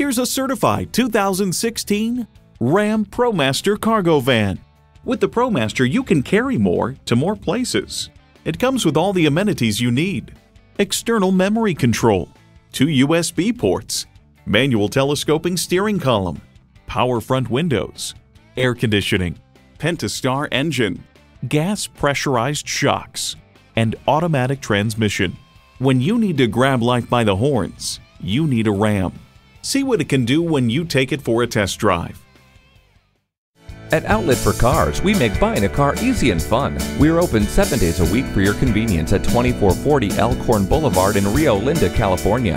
Here's a certified 2016 Ram ProMaster cargo van. With the ProMaster, you can carry more to more places. It comes with all the amenities you need: external memory control, 2 USB ports, manual telescoping steering column, power front windows, air conditioning, Pentastar engine, gas pressurized shocks, and automatic transmission. When you need to grab life by the horns, you need a Ram. See what it can do when you take it for a test drive. At Outlet for Cars, we make buying a car easy and fun. We're open 7 days a week for your convenience at 2440 Elkhorn Boulevard in Rio Linda, California.